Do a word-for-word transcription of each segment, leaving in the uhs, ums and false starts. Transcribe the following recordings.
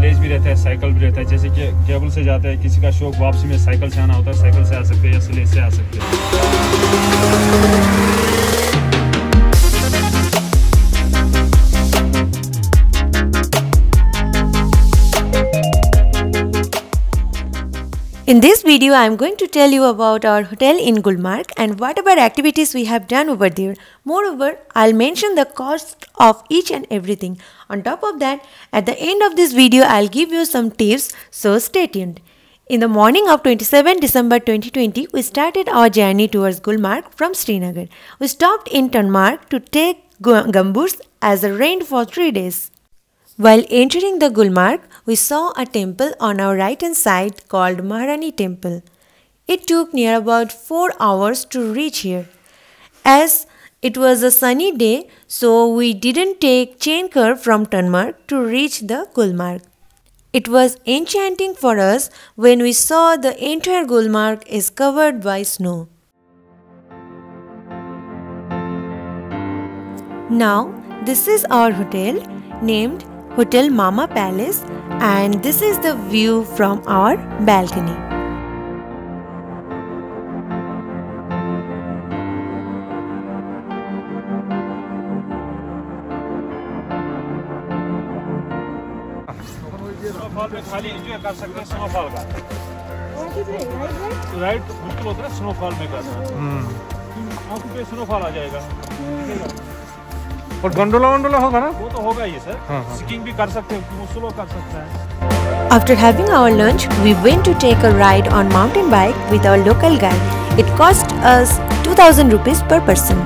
Sledge भी रहता है, साइकिल भी रहता है, जैसे कि केबल से जाता है, किसी का शौक वापसी में साइकिल से आना होता है, साइकिल से आ सकते हैं या स्लेज से आ सकते हैं। In this video, I am going to tell you about our hotel in Gulmarg and whatever activities we have done over there. Moreover, I'll mention the cost of each and everything. On top of that, at the end of this video, I'll give you some tips, so stay tuned. In the morning of twenty-seventh December twenty twenty, we started our journey towards Gulmarg from Srinagar. We stopped in Tangmarg to take gumburs as it rained for three days. While entering the Gulmarg, we saw a temple on our right hand side called Maharani Temple. It took near about four hours to reach here. As it was a sunny day, so we didn't take chain curve from Tangmarg to reach the Gulmarg. It was enchanting for us when we saw the entire Gulmarg is covered by snow. Now, this is our hotel named Hotel Mama Palace, and this is the view from our balcony. Snowfall में enjoy कर सकते हैं, snowfall का। Right, बिल्कुल होता है snowfall में का। हम्म। आपको पे snowfall आ जाएगा। और गंडोला वंडोला होगा ना, वो तो होगा ही सर। स्कीइंग भी कर सकते हैं, मुसलो कर सकता है। After having our lunch, we went to take a ride on mountain bike with our local guide. It cost us two thousand rupees per person.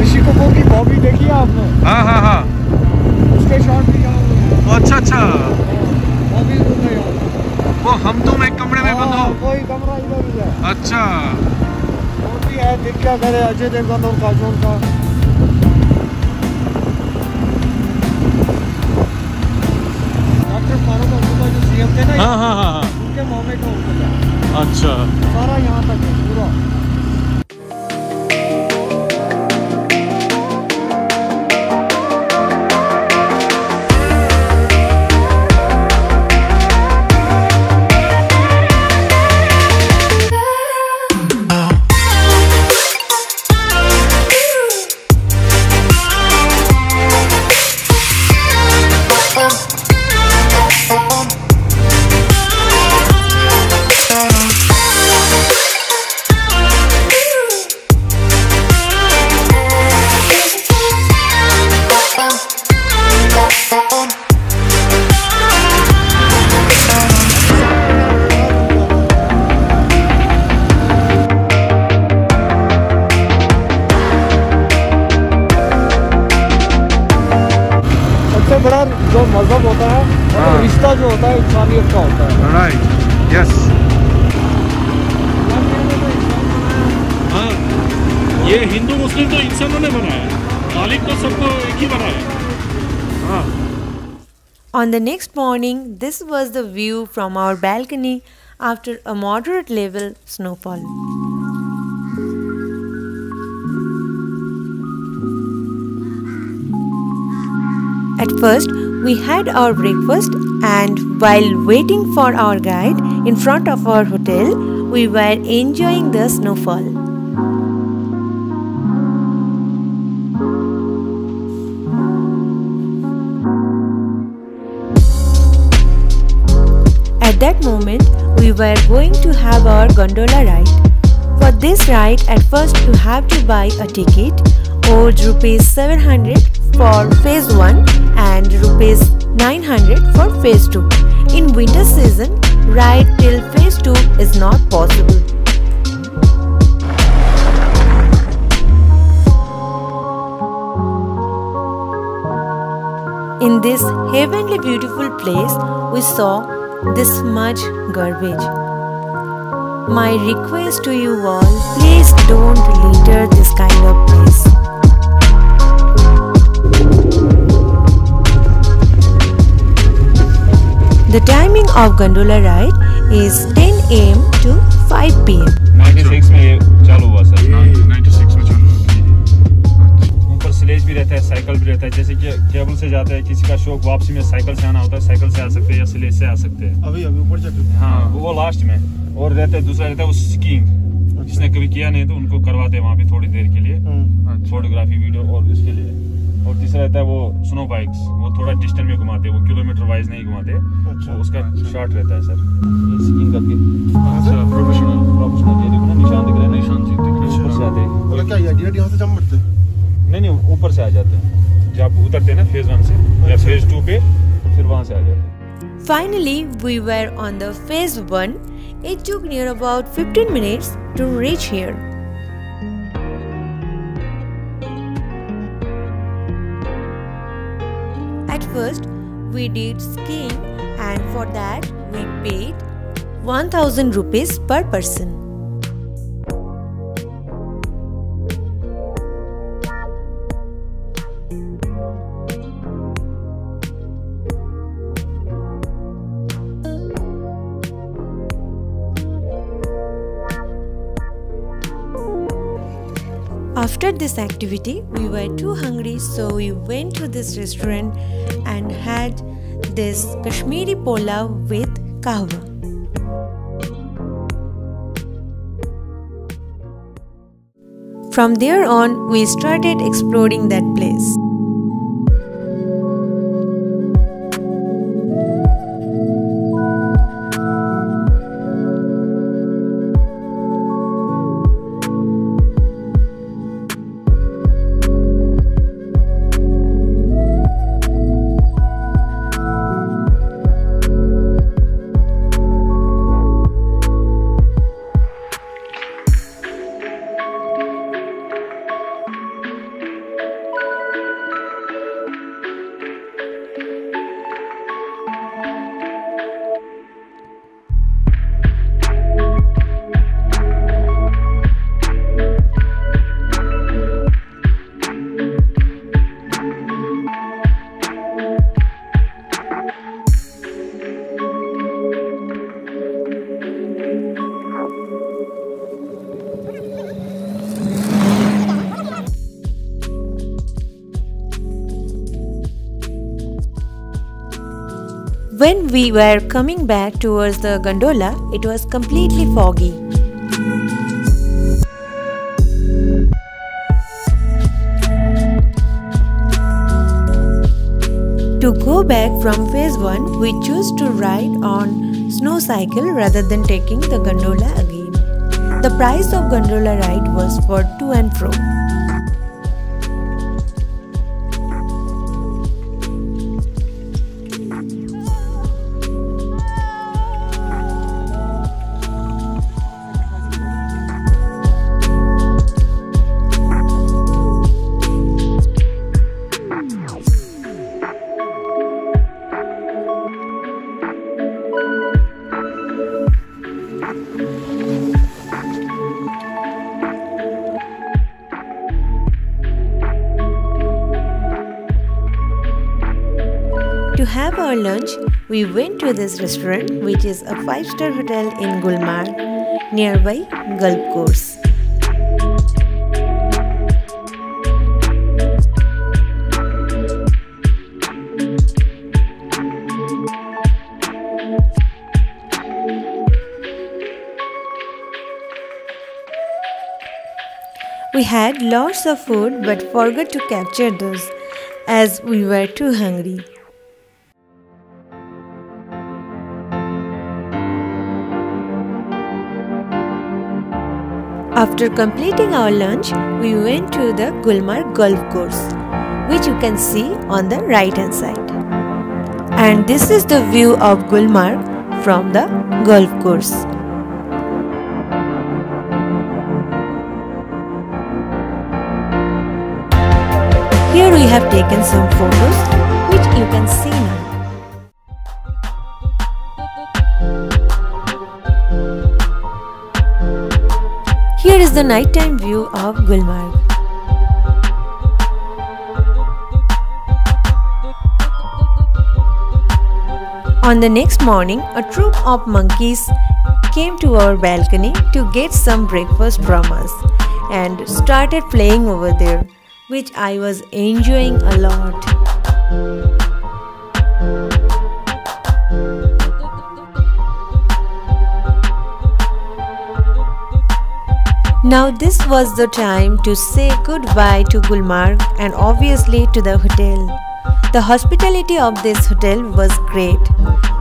ऋषिकों की बॉबी देखी आपने? हाँ हाँ हाँ। उसके शॉट भी यहाँ। अच्छा अच्छा। बॉबी उधर है। वो हम तुम एक कमरे में बंद हो। कोई कमरा इधर ही है। अच्छा। है देख क्या करे अजय देवगन और काजोल का। डॉक्टर फारूक अब्दुल्ला जो सीएम थे ना, हाँ हाँ हाँ, उनके मुँह में तो उनका अच्छा सारा यहाँ तक है पूरा। बड़ा जो मजहब होता है, और रिश्ता जो होता है इंसानियत का होता है। Right, yes. हाँ, ये हिंदू मुस्लिम तो इंसानों ने बनाया, मालिक तो सबको एक ही बनाया। हाँ। On the next morning, this was the view from our balcony after a moderate level snowfall. At first, we had our breakfast, and while waiting for our guide in front of our hotel, we were enjoying the snowfall. At that moment, we were going to have our gondola ride. For this ride, at first you have to buy a ticket, or rupees seven hundred for phase one and rupees nine hundred for phase two. In winter season, ride till phase two is not possible. In this heavenly beautiful place, we saw this much garbage. My request to you all, please don't litter this kind of place. The timing of gondola ride is ten A M to five P M ninety six में चालू हुआ sir. Ninety six में चालू हुआ। ऊपर sledge भी रहता है, साइकिल भी रहता है, जैसे कि जाते हैं, किसी का शौक वापसी में साइकिल से आना होता है, साइकिल से आ सकते हैं या स्लेज से आ सकते हैं। अभी अभी ऊपर चढ़ते हैं, हाँ वो लास्ट में। और रहते दूसरा रहता है वो स्कीइंग, जिसने कभी किया नहीं तो उनको करवाते हैं वहाँ पे थोड़ी देर के लिए, फोटोग्राफी वीडियो और उसके लिए। और तीसरा रहता है वो स्नो बाइक्स, वो थोड़ा डिस्टेंस में घुमाते हैं, वो किलोमीटर वाइज नहीं घुमाते, उसका शॉर्ट रहता है सर स्कीइंग करके। प्रोफेशनल प्रोफेशनल निशान दिख रहा है, निशान से जम बढ़ते हैं, नहीं नहीं ऊपर से आ जाते हैं, जब उतरते हैं ना फेज वन से या फेज टू पे तो फिर वहां से आ जाते हैं। Finally we were on the phase one. It took near about fifteen minutes to reach here. At first we did skiing and for that we paid one thousand rupees per person. After this activity, we were too hungry, so we went to this restaurant and had this Kashmiri Pulao with Kahwa. From there on, we started exploring that place. When we were coming back towards the gondola, it was completely foggy. To go back from phase one, we chose to ride on snow cycle rather than taking the gondola again. The price of gondola ride was for to and fro. To have our lunch, we went to this restaurant, which is a five-star hotel in Gulmarg, nearby Golf Course. We had lots of food but forgot to capture those as we were too hungry. After completing our lunch, we went to the Gulmarg Golf Course, which you can see on the right hand side. And this is the view of Gulmarg from the golf course. Here we have taken some photos, which you can see now. Here is the nighttime view of Gulmarg. On the next morning, a troop of monkeys came to our balcony to get some breakfast from us and started playing over there, which I was enjoying a lot. Now this was the time to say goodbye to Gulmarg and obviously to the hotel. The hospitality of this hotel was great.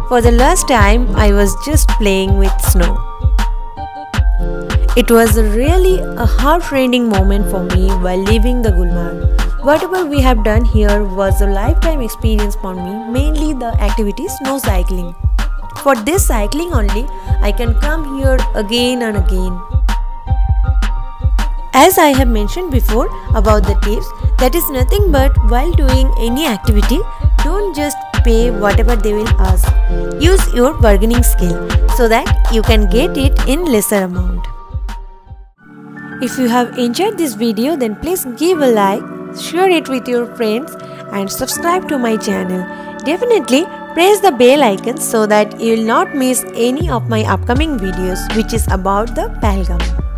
For the last time, I was just playing with snow. It was really a heartrending moment for me while leaving the Gulmarg. Whatever we have done here was a lifetime experience for me, mainly the activity snow cycling. For this cycling only, I can come here again and again. As I have mentioned before about the tips, that is nothing but while doing any activity, don't just pay whatever they will ask. Use your bargaining skill so that you can get it in lesser amount. If you have enjoyed this video, then please give a like, share it with your friends and subscribe to my channel. Definitely press the bell icon so that you will not miss any of my upcoming videos which is about the Pahalgam.